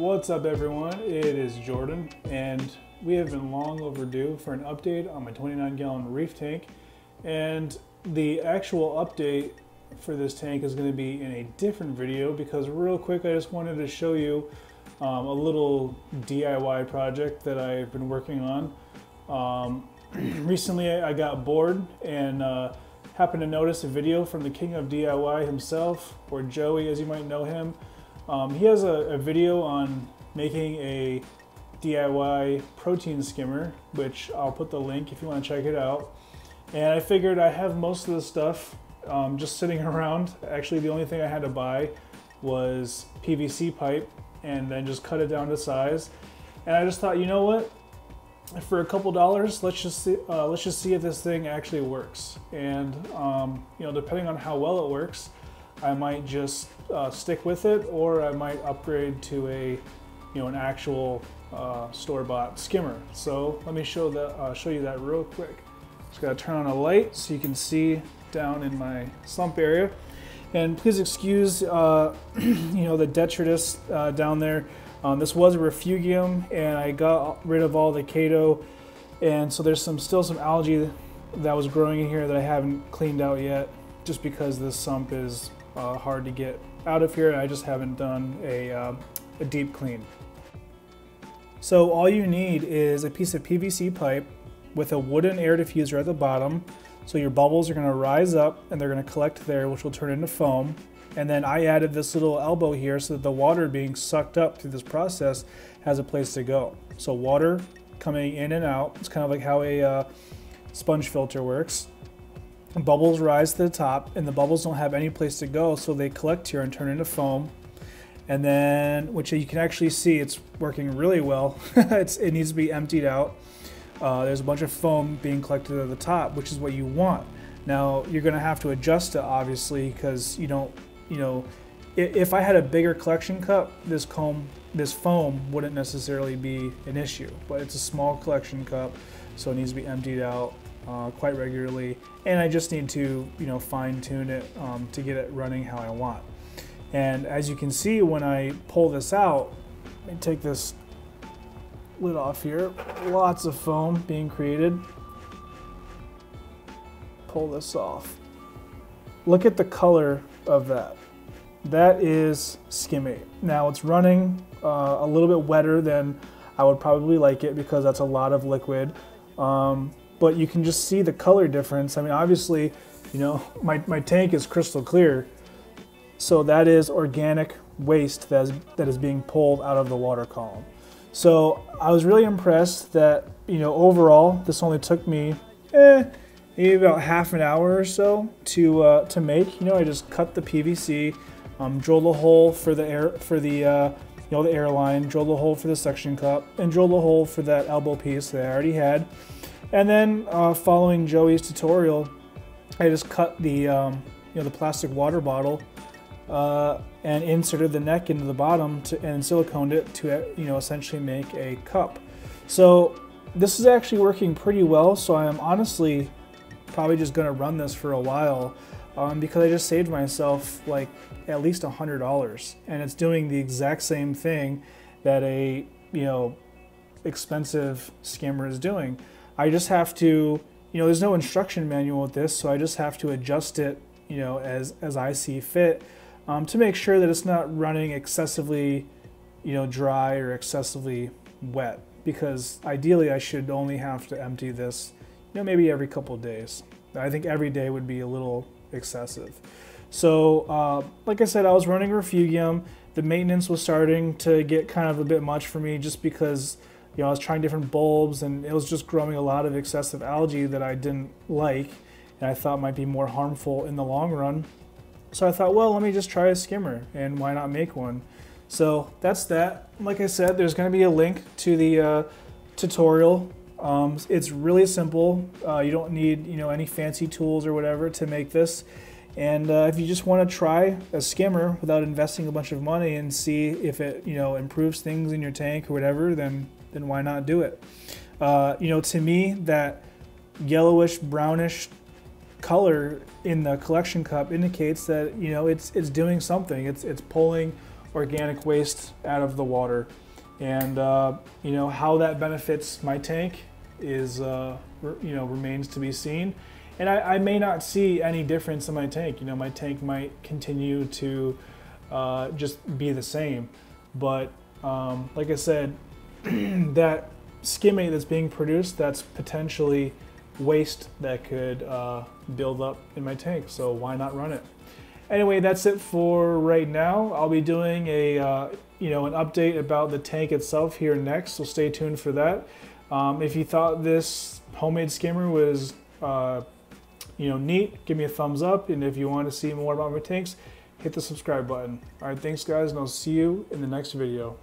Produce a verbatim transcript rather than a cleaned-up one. What's up everyone, it is Jordan, and we have been long overdue for an update on my twenty-nine gallon reef tank, and the actual update for this tank is going to be in a different video because real quick I just wanted to show you um, a little D I Y project that I've been working on. Um, recently I got bored and uh, happened to notice a video from the King of D I Y himself, or Joey as you might know him. Um, he has a, a video on making a D I Y protein skimmer, which I'll put the link if you want to check it out. And I figured I have most of the stuff um, just sitting around. Actually, the only thing I had to buy was P V C pipe and then just cut it down to size. And I just thought, you know what? For a couple dollars, let's just see, uh, let's just see if this thing actually works. And um, you know, depending on how well it works, I might just uh, stick with it, or I might upgrade to a, you know, an actual uh, store-bought skimmer. So let me show that uh, show you that real quick. Just gotta turn on a light so you can see down in my slump area. And please excuse, uh, you know, the detritus uh, down there. Um, this was a refugium, and I got rid of all the Kato, and so there's some still some algae that was growing in here that I haven't cleaned out yet, just because this sump is uh, hard to get out of here. I just haven't done a, uh, a deep clean. So all you need is a piece of P V C pipe with a wooden air diffuser at the bottom. So your bubbles are going to rise up and they're going to collect there, which will turn into foam. And then I added this little elbow here so that the water being sucked up through this process has a place to go. So water coming in and out, it's kind of like how a uh, sponge filter works. Bubbles rise to the top and the bubbles don't have any place to go, so they collect here and turn into foam. And then, which you can actually see, it's working really well. it's, it needs to be emptied out. Uh, there's a bunch of foam being collected at the top, which is what you want. Now, you're going to have to adjust it, obviously, because you don't, you know, if I had a bigger collection cup, this comb, this foam wouldn't necessarily be an issue, but it's a small collection cup, so it needs to be emptied out uh, quite regularly, and I just need to, you know, fine-tune it um, to get it running how I want. And as you can see, when I pull this out, I take this lid off here, lots of foam being created. Pull this off. Look at the color of that. That is skimmate. Now it's running uh, a little bit wetter than I would probably like it, because that's a lot of liquid. Um, but you can just see the color difference. I mean, obviously, you know, my, my tank is crystal clear. So that is organic waste that is, that is being pulled out of the water column. So I was really impressed that, you know, overall, this only took me eh, maybe about half an hour or so to uh, to make. You know, I just cut the P V C, um, drilled a hole for the air for the uh, you know the air line, drilled a hole for the suction cup, and drilled a hole for that elbow piece that I already had. And then uh, following Joey's tutorial, I just cut the um, you know the plastic water bottle. Uh, and inserted the neck into the bottom to, and siliconed it to, you know, essentially make a cup. So this is actually working pretty well, so I'm honestly probably just going to run this for a while um, because I just saved myself like at least a hundred dollars, and it's doing the exact same thing that a, you know, expensive skimmer is doing. I just have to, you know, there's no instruction manual with this, so I just have to adjust it, you know, as, as I see fit. Um, to make sure that it's not running excessively, you know, dry or excessively wet, because ideally I should only have to empty this, you know, maybe every couple of days. I think every day would be a little excessive. So, uh, like I said, I was running refugium. The maintenance was starting to get kind of a bit much for me, just because, you know, I was trying different bulbs and it was just growing a lot of excessive algae that I didn't like and I thought might be more harmful in the long run. So I thought, well, let me just try a skimmer, and why not make one? So that's that. Like I said, there's going to be a link to the uh, tutorial. Um, it's really simple. Uh, you don't need, you know, any fancy tools or whatever to make this. And uh, if you just want to try a skimmer without investing a bunch of money and see if it, you know, improves things in your tank or whatever, then then why not do it? Uh, you know, to me, that yellowish, brownish color in the collection cup indicates that, you know, it's it's doing something. It's it's pulling organic waste out of the water. And uh, you know, how that benefits my tank is uh, you know, remains to be seen. And I, I may not see any difference in my tank. You know, my tank might continue to uh, just be the same. But um, like I said, that skimmate that's being produced, that's potentially waste that could uh, build up in my tank. So why not run it? Anyway, that's it for right now. I'll be doing a uh, you know, an update about the tank itself here next. So stay tuned for that. Um, if you thought this homemade skimmer was uh, you know, neat, give me a thumbs up. And if you want to see more about my tanks, hit the subscribe button. All right, thanks guys, and I'll see you in the next video.